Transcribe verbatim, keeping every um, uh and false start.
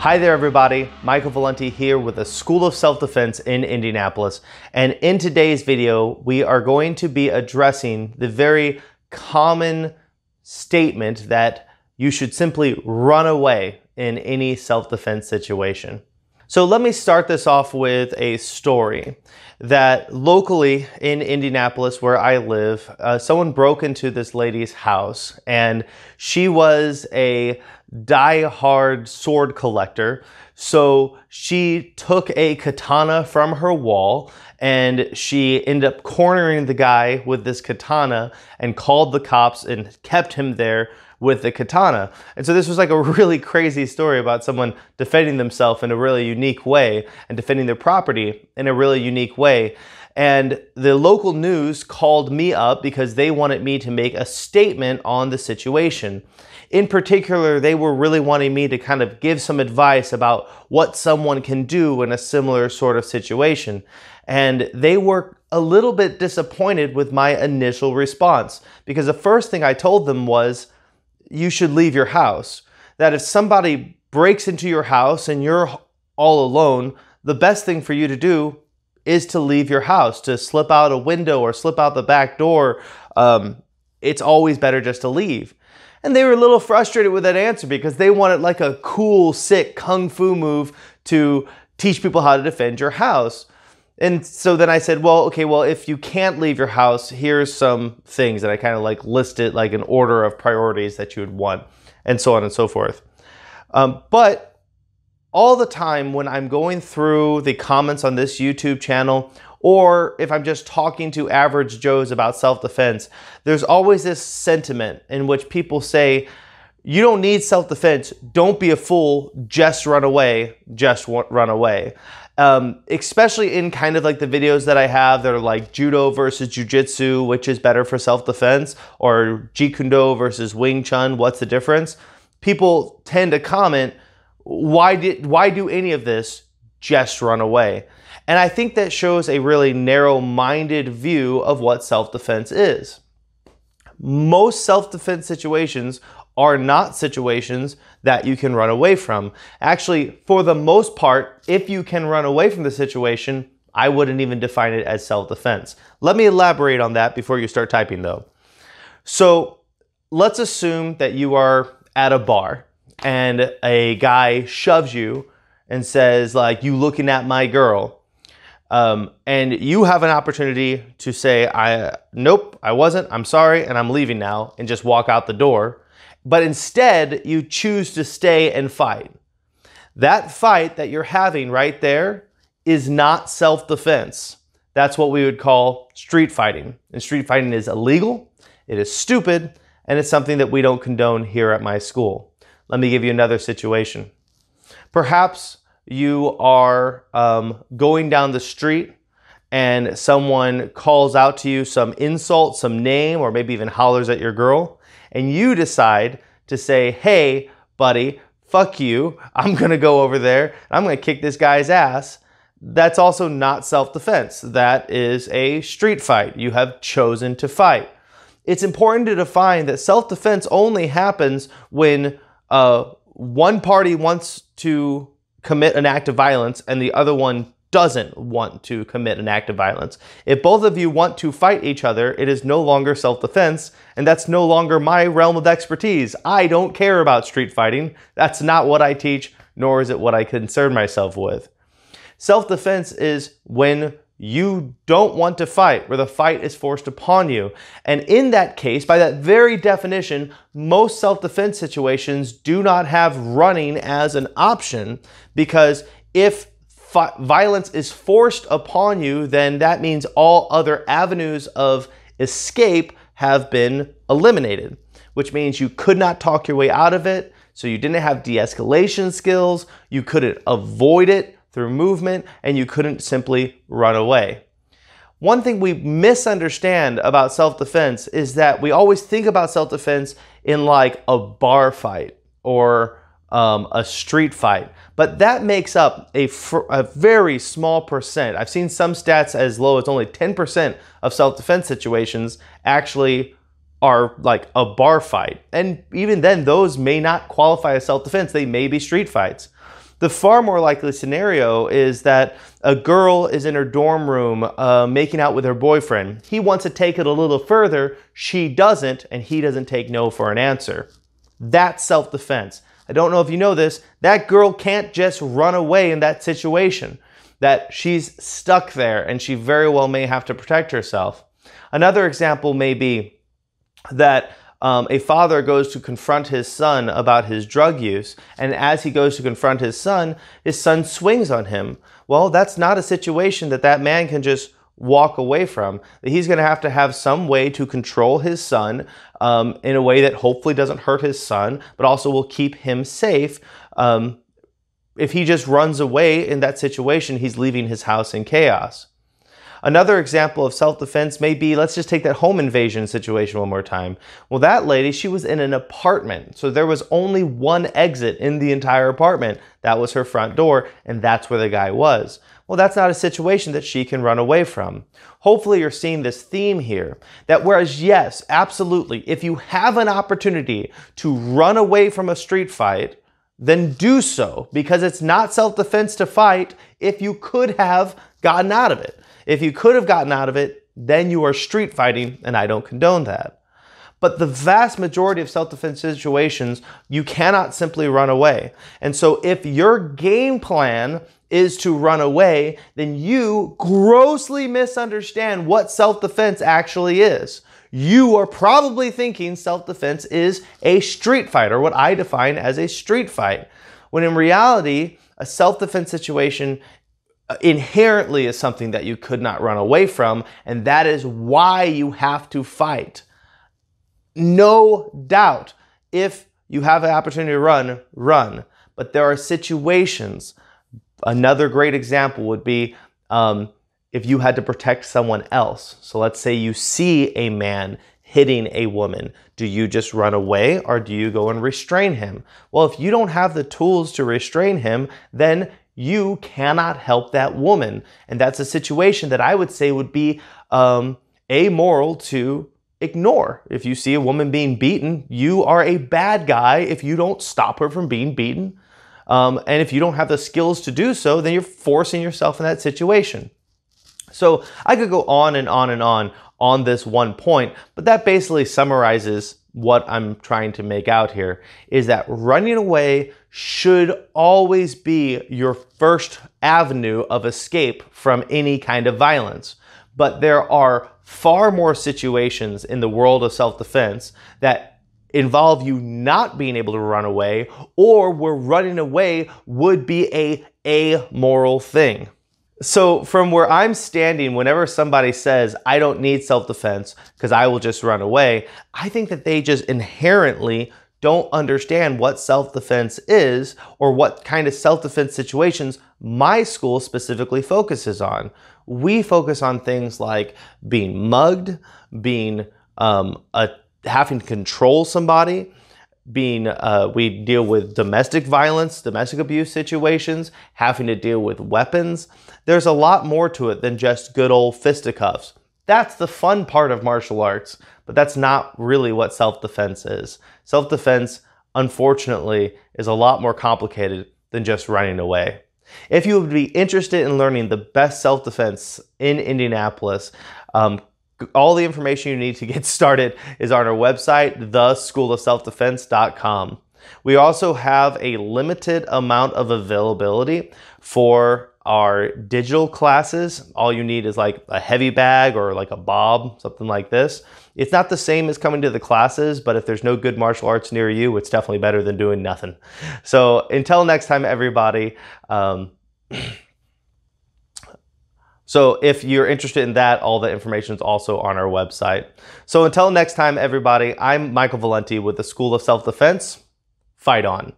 Hi there everybody, Michael Valenti here with the School of Self-Defense in Indianapolis, and in today's video we are going to be addressing the very common statement that you should simply run away in any self-defense situation. So let me start this off with a story that locally in Indianapolis where I live, uh, someone broke into this lady's house, and she was a die-hard sword collector. So she took a katana from her wall and she ended up cornering the guy with this katana and called the cops and kept him there with the katana. And so this was like a really crazy story about someone defending themselves in a really unique way and defending their property in a really unique way. And the local news called me up because they wanted me to make a statement on the situation. In particular, they were really wanting me to kind of give some advice about what someone can do in a similar sort of situation. And they were a little bit disappointed with my initial response, because the first thing I told them was, you should leave your house. That if somebody breaks into your house and you're all alone, the best thing for you to do is to leave your house, to slip out a window or slip out the back door. Um, it's always better just to leave. And they were a little frustrated with that answer because they wanted like a cool, sick kung fu move to teach people how to defend your house. And so then I said, well, okay, well, if you can't leave your house, here's some things that I kind of like listed like an order of priorities that you would want, and so on and so forth. Um, but all the time when I'm going through the comments on this YouTube channel, or if I'm just talking to average Joes about self-defense, there's always this sentiment in which people say, you don't need self-defense, don't be a fool, just run away, just run away. Um, especially in kind of like the videos that I have that are like judo versus jujitsu, which is better for self-defense, or Jeet Kune Do versus Wing Chun, what's the difference? People tend to comment, why did, why do any of this? Just run away. And I think that shows a really narrow-minded view of what self-defense is. Most self-defense situations are not situations that you can run away from. Actually, for the most part, if you can run away from the situation, I wouldn't even define it as self-defense. Let me elaborate on that before you start typing though. So let's assume that you are at a bar and a guy shoves you and says like, you looking at my girl. Um, and you have an opportunity to say, I, nope, I wasn't, I'm sorry, and I'm leaving now, and just walk out the door. But instead, you choose to stay and fight. That fight that you're having right there is not self-defense. That's what we would call street fighting. And street fighting is illegal, it is stupid, and it's something that we don't condone here at my school. Let me give you another situation. Perhaps you are um, going down the street and someone calls out to you some insult, some name, or maybe even hollers at your girl, and you decide to say, hey, buddy, fuck you, I'm gonna go over there, I'm gonna kick this guy's ass. That's also not self-defense. That is a street fight. You have chosen to fight. It's important to define that self-defense only happens when uh, one party wants to commit an act of violence and the other one doesn't want to commit an act of violence. If both of you want to fight each other, it is no longer self-defense, and that's no longer my realm of expertise. I don't care about street fighting. That's not what I teach, nor is it what I concern myself with. Self-defense is when you don't want to fight, where the fight is forced upon you. And in that case, by that very definition, most self-defense situations do not have running as an option, because if violence is forced upon you, then that means all other avenues of escape have been eliminated, which means you could not talk your way out of it, so you didn't have de-escalation skills, you couldn't avoid it through movement, and you couldn't simply run away. One thing we misunderstand about self-defense is that we always think about self-defense in like a bar fight or um, a street fight, but that makes up a, a very small percent. I've seen some stats as low as only ten percent of self-defense situations actually are like a bar fight. And even then, those may not qualify as self-defense. They may be street fights. The far more likely scenario is that a girl is in her dorm room uh, making out with her boyfriend. He wants to take it a little further, she doesn't, and he doesn't take no for an answer. That's self-defense. I don't know if you know this, that girl can't just run away in that situation. That she's stuck there and she very well may have to protect herself. Another example may be that Um, a father goes to confront his son about his drug use, and as he goes to confront his son, his son swings on him. Well, that's not a situation that that man can just walk away from. He's going to have to have some way to control his son um, in a way that hopefully doesn't hurt his son, but also will keep him safe. Um, if he just runs away in that situation, he's leaving his house in chaos. Another example of self-defense may be, let's just take that home invasion situation one more time. Well, that lady, she was in an apartment, so there was only one exit in the entire apartment. That was her front door, and that's where the guy was. Well, that's not a situation that she can run away from. Hopefully you're seeing this theme here, that whereas yes, absolutely, if you have an opportunity to run away from a street fight, then do so, because it's not self-defense to fight if you could have gotten out of it. If you could have gotten out of it, then you are street fighting, and I don't condone that. But the vast majority of self-defense situations, you cannot simply run away. And so if your game plan is to run away, then you grossly misunderstand what self-defense actually is. You are probably thinking self-defense is a street fight, or what I define as a street fight, when in reality, a self-defense situation inherently is something that you could not run away from, and that is why you have to fight. No doubt, if you have an opportunity to run, run. But there are situations. Another great example would be um, if you had to protect someone else. So let's say you see a man hitting a woman. Do you just run away, or do you go and restrain him? Well, if you don't have the tools to restrain him, then you cannot help that woman. And that's a situation that I would say would be um, amoral to ignore. If you see a woman being beaten, you are a bad guy if you don't stop her from being beaten. Um, and if you don't have the skills to do so, then you're forcing yourself in that situation. So I could go on and on and on on this one point, but that basically summarizes what I'm trying to make out here, is that running away should always be your first avenue of escape from any kind of violence. But there are far more situations in the world of self-defense that involve you not being able to run away, or where running away would be a amoral thing. So from where I'm standing, whenever somebody says, I don't need self-defense because I will just run away, I think that they just inherently don't understand what self-defense is, or what kind of self-defense situations my school specifically focuses on. We focus on things like being mugged, being um, a, having to control somebody, being, uh, we deal with domestic violence, domestic abuse situations, having to deal with weapons. There's a lot more to it than just good old fisticuffs. That's the fun part of martial arts, but that's not really what self-defense is. Self-defense, unfortunately, is a lot more complicated than just running away. If you would be interested in learning the best self-defense in Indianapolis, um, all the information you need to get started is on our website, the school of self defense dot com. We also have a limited amount of availability for our digital classes. All you need is like a heavy bag or like a bob, something like this. It's not the same as coming to the classes, but if there's no good martial arts near you, it's definitely better than doing nothing. So until next time, everybody. Um, So if you're interested in that, all the information is also on our website. So until next time, everybody, I'm Michael Valenti with the School of Self-Defense. Fight on.